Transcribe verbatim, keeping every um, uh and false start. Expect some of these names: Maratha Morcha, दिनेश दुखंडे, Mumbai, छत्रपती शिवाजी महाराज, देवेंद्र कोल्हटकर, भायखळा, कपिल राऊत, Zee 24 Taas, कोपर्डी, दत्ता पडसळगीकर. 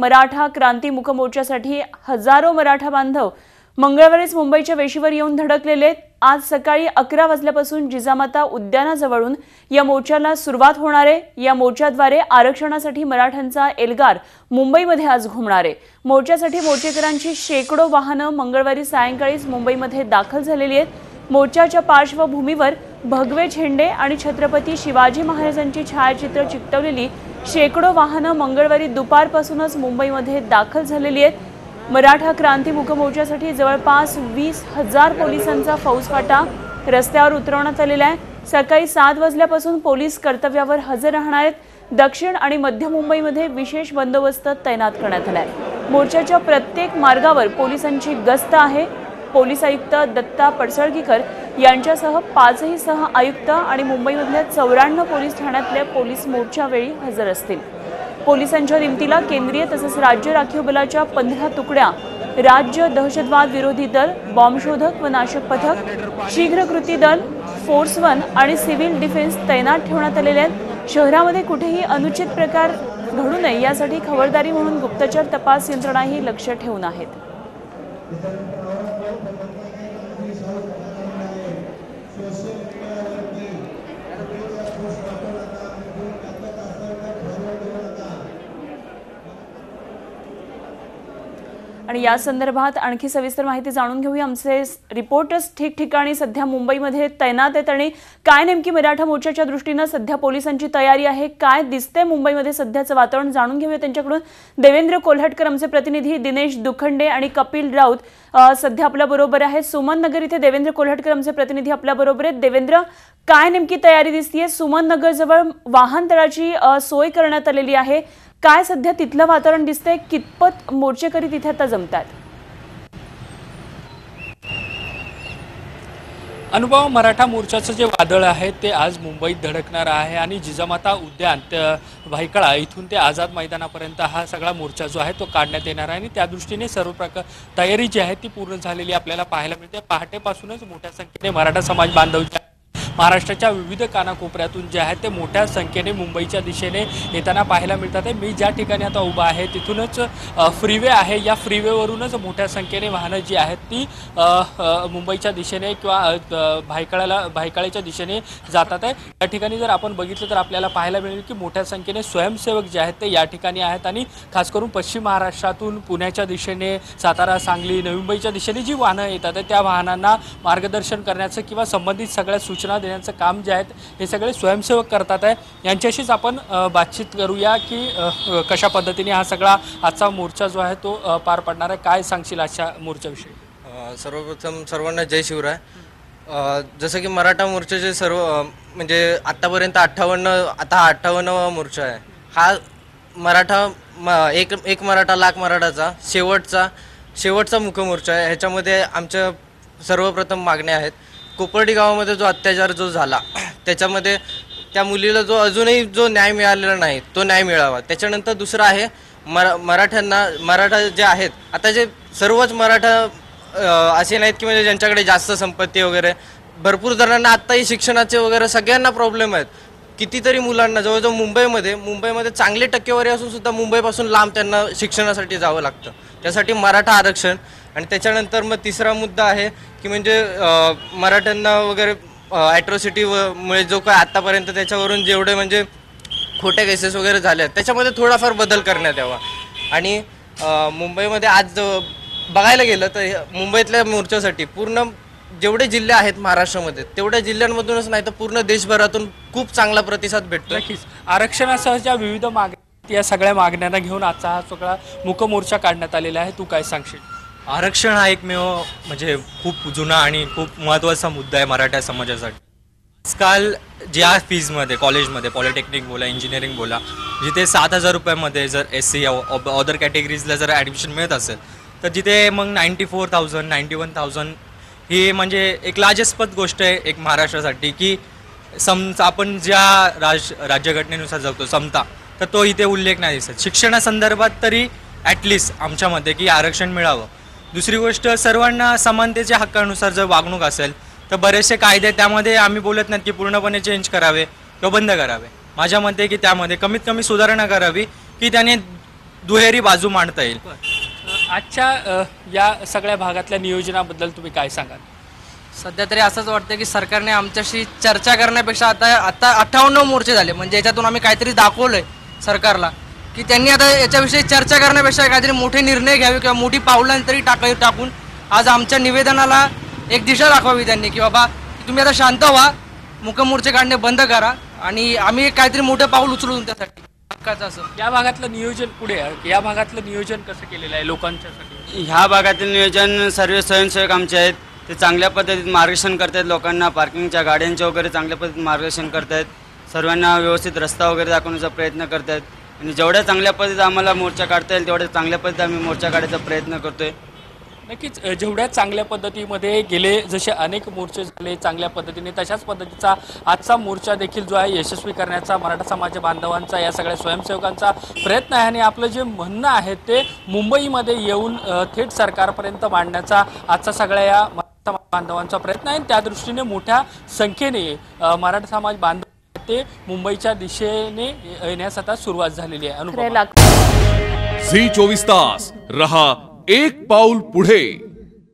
मराठा क्रांती मुकमोर्चासाठी हजारो मराठा बांधव मंगळवारीच मुंबईच्या वेशीवर येऊन धडकलेले। आज सकाळी अकरा वाजल्यापासून जिजामाता उद्यानाजवळून या मोर्चाला सुरुवात होणार आहे। या मोर्चाद्वारे आरक्षणासाठी मराठ्यांचा एल्गार मुंबईमध्ये आज घुमणार आहे। मोर्चासाठी मोर्चेकरांची शेकडो वाहन मंगळवारी सायंकाळीच मुंबईमध्ये दाखल झालेली आहेत। मोर्चाच्या पार्श्वभूमीवर भगवे झेंडे आणि छत्रपती शिवाजी महाराजांची छायाचित्र चिकटवलेली शेकडो वाहन मंगळवारी दुपारपासूनच मुंबईमध्ये दाखल झालेली आहेत। मराठा क्रांती मुकमोर्चासाठी जवळपास वीस हजार पोलिसांचा फौजफाटा रस्त्यावर उतरवण्यात आलेला आहे। सकाळी सात वाजल्यापासून पोलीस कर्तव्यावर हजर राहणार आहेत। दक्षिण आणि मध्य मुंबईमध्ये विशेष बंदोबस्त तैनात करण्यात आला आहे। मोर्चाच्या प्रत्येक मार्गावर पोलिसांची गस्त आहे। पोलीस आयुक्त दत्ता पडसळगीकर यांच्यासह पाचही सह आयुक्त आणि मुंबईमधल्या चौऱ्याण्णव पोलीस ठाण्यातले पोलीस मोर्चावेळी हजर असतील। पोलिसांच्या दिमतीला केंद्रीय तसेच राज्य राखीव बलाच्या पंधरा तुकड्या, राज्य दहशतवाद विरोधी दल, बॉम्बशोधक व नाशक पथक, शीघ्र कृती दल, फोर्स वन आणि सिव्हिल डिफेन्स तैनात ठेवण्यात आलेले आहेत। शहरामध्ये कुठेही अनुचित प्रकार घडू नये यासाठी खबरदारी म्हणून गुप्तचर तपास यंत्रणाही लक्ष ठेवून आहेत। आणि या संदर्भात आणखी सविस्तर माहिती जाणून घेऊया। आमचे रिपोर्टर्स ठिकठिकाणी सध्या मुंबईमध्ये तैनात आहेत आणि काय नेमकी मराठा मोर्चाच्या दृष्टीने सध्या पोलिसांची तयारी आहे, काय दिसते मुंबईमध्ये सध्याचं वातावरण जाणून घेऊया त्यांच्याकडून। देवेंद्र कोल्हटकर आमचे प्रतिनिधी दिनेश दुखंडे आणि कपिल राऊत सध्या आपल्या बरोबर आहेत। सुमन नगर इथे देवेंद्र कोल्हटकर आमचे प्रतिनिधी आपल्या बरोबर आहेत। देवेंद्र, काय नेमकी तयारी दिसतीये? सुमन नगर जवळ वाहनतळाची सोय करण्यात आलेली आहे, काय सध्या तिथलं वातावरण दिसतंय? कितपत मोर्चेकरी तिथे आता जमतात? अनुभव, मराठा मोर्चाचं जे वादळ आहे ते आज मुंबईत धडकणार आहे आणि जिजामाता उद्यान भायखळा इथून ते आझाद मैदानापर्यंत हा सगळा मोर्चा जो आहे तो काढण्यात येणार आहे आणि त्या दृष्टीने सर्व प्रकार तयारी जी आहे ती पूर्ण झालेली आपल्याला पाहायला मिळते। पहाटेपासूनच मोठ्या संख्येने मराठा समाज बांधव महाराष्ट्राच्या विविध कानाकोपऱ्यातून जे आहे ते मोठ्या संख्येने मुंबईच्या दिशेने येताना पाहायला मिळतात आहे। मी ज्या ठिकाणी आता उभा आहे तिथूनच फ्रीवे आहे, या फ्रीवेवरूनच मोठ्या संख्येने वाहनं जी आहेत ती मुंबईच्या दिशेने किंवा भायखळ्याला भायखळ्याच्या दिशेने जातात आहे। या ठिकाणी जर आपण बघितलं तर आपल्याला पाहायला मिळेल की मोठ्या संख्येने स्वयंसेवक जे आहेत ते या ठिकाणी आहेत आणि खास करून पश्चिम महाराष्ट्रातून पुण्याच्या दिशेने, सातारा, सांगली, नवी मुंबईच्या दिशेने जी वाहनं येतात आहे त्या वाहनांना मार्गदर्शन करण्याचं किंवा संबंधित सगळ्या सूचना देण्याचं काम जे आहेत हे सगळे स्वयंसेवक करतात आहे। यांच्याशीच आपण बातचीत करूया की कशा पद्धतीने हा सगळा आजचा मोर्चा जो आहे तो पार पडणार आहे। काय सांगशील आजच्या मोर्चाविषयी? सर्वप्रथम सर्वांना जय शिवराय। जसं की मराठा मोर्चाचे सर्व म्हणजे आत्तापर्यंत अठ्ठावन्न आता अठ्ठावन्नवा मोर्चा आहे हा। मराठा म एक एक मराठा लाख मराठाचा शेवटचा शेवटचा मुखमोर्चा आहे। ह्याच्यामध्ये आमच्या सर्वप्रथम मागण्या आहेत। कोपर्डी गावामध्ये जो अत्याचार जो झाला त्याच्यामध्ये त्या मुलीला जो अजूनही जो न्याय मिळालेला नाही तो न्याय मिळावा। त्याच्यानंतर दुसरं आहे मरा मराठ्यांना मराठा जे आहेत आता जे सर्वच मराठा असे नाहीत की म्हणजे ज्यांच्याकडे जास्त संपत्ती वगैरे, भरपूर जणांना आत्ताही शिक्षणाचे वगैरे सगळ्यांना प्रॉब्लेम आहेत। कितीतरी मुलांना जवळजवळ मुंबईमध्ये मुंबईमध्ये चांगली टक्केवारी असून सुद्धा मुंबईपासून लांब त्यांना शिक्षणासाठी जावं लागतं, त्यासाठी मराठा आरक्षण। आणि त्याच्यानंतर मग तिसरा मुद्दा आहे की म्हणजे मराठ्यांना वगैरे ॲट्रॉसिटी व मुळे जो काय आत्तापर्यंत त्याच्यावरून जेवढे म्हणजे खोटे केसेस वगैरे झाले आहेत त्याच्यामध्ये थोडाफार बदल करण्यात यावा। आणि मुंबईमध्ये आज बघायला गेलं तर मुंबईतल्या मोर्चासाठी पूर्ण जेवढे जिल्हे आहेत महाराष्ट्रामध्ये तेवढ्या जिल्ह्यांमधूनच नाही तर पूर्ण देशभरातून खूप चांगला प्रतिसाद भेटतो। नक्कीच आरक्षणासह ज्या विविध मागण्या या सगळ्या मागण्यांना घेऊन आजचा हा सगळा मुकमोर्चा काढण्यात आलेला आहे, तू काय सांगशील? आरक्षण हा एकमेव म्हणजे खूप जुना आणि खूप महत्त्वाचा मुद्दा आहे मराठा समाजासाठी। आजकाल ज्या फीजमध्ये कॉलेजमध्ये, पॉलिटेक्निक बोला, इंजिनिअरिंग बोला, जिथे सात हजार रुपयामध्ये जर एस सी अदर कॅटेगरीजला जर ॲडमिशन मिळत असेल तर जिथे मग ninety four thousand ninety one thousand ही म्हणजे एक लाजस्पद गोष्ट आहे एक महाराष्ट्रासाठी की सम आपण ज्या राज राज्यघटनेनुसार जगतो समता, तर तो इथे उल्लेख नाही दिसत। शिक्षणासंदर्भात तरी ॲटलिस्ट आमच्यामध्ये की आरक्षण मिळावं। दुसरी गोष्ट, सर्वांना समानतेच्या हक्कानुसार जर वागणूक असेल तर बरेचसे कायदे त्यामध्ये आम्ही बोलत नाहीत की पूर्णपणे चेंज करावे किंवा बंद करावे। माझ्या मते की त्यामध्ये कमीत कमी सुधारणा करावी की त्याने दुहेरी बाजू मांडता येईल। आजच्या या सगळ्या भागातल्या नियोजनाबद्दल तुम्ही काय सांगाल? सध्या तरी असंच वाटतं की सरकारने आमच्याशी चर्चा करण्यापेक्षा आता आता अठ्ठावन्न मोर्चे झाले, म्हणजे याच्यातून आम्ही काहीतरी दाखवलंय सरकारला की त्यांनी आता याच्याविषयी चर्चा करण्यापेक्षा काहीतरी मोठे निर्णय घ्यावे किंवा मोठी पावलं तरी टाकावी, टाकून आज आमच्या निवेदनाला एक दिशा दाखवावी त्यांनी की बाबा तुम्ही आता शांत व्हा, मुकमोर्चे काढणे बंद करा आणि आम्ही काहीतरी मोठं पाऊल उचलू तुमच्यासाठी हक्काचं। असं या भागातलं नियोजन पुढे आहे, या भागातलं नियोजन कसं केलेलं आहे लोकांच्यासाठी? ह्या भागातील नियोजन सर्व स्वयंसेवक आमचे आहेत, ते चांगल्या पद्धतीने मार्गदर्शन करत आहेत लोकांना, पार्किंगच्या गाड्यांचे वगैरे चांगल्या पद्धतीने मार्गदर्शन करत आहेत, सर्वांना व्यवस्थित रस्ता वगैरे दाखवण्याचा प्रयत्न करत आहेत आणि जेवढ्या चांगल्या पद्धतीने आम्हाला मोर्चा काढता येईल तेवढ्या चांगल्या पद्धतीने आम्ही मोर्चा काढायचा प्रयत्न करतो आहे। नक्कीच जेवढ्या चांगल्या पद्धतीमध्ये गेले जसे अनेक मोर्चे झाले चांगल्या पद्धतीने, तशाच पद्धतीचा आजचा मोर्चा देखील जो आहे यशस्वी करण्याचा मराठा समाज बांधवांचा या सगळ्या स्वयंसेवकांचा प्रयत्न आहे आणि आपलं जे म्हणणं आहे ते मुंबईमध्ये येऊन थेट सरकारपर्यंत मांडण्याचा आजचा सगळ्या या मराठा समाज बांधवांचा प्रयत्न आहे आणि त्या दृष्टीने मोठ्या संख्येने मराठा समाज बांधव ते मुंबईच्या दिशेने येण्यास आता सुरुवात झालेली आहे। अनुभव झी चोवीस तास रहा एक पाऊल पुढे।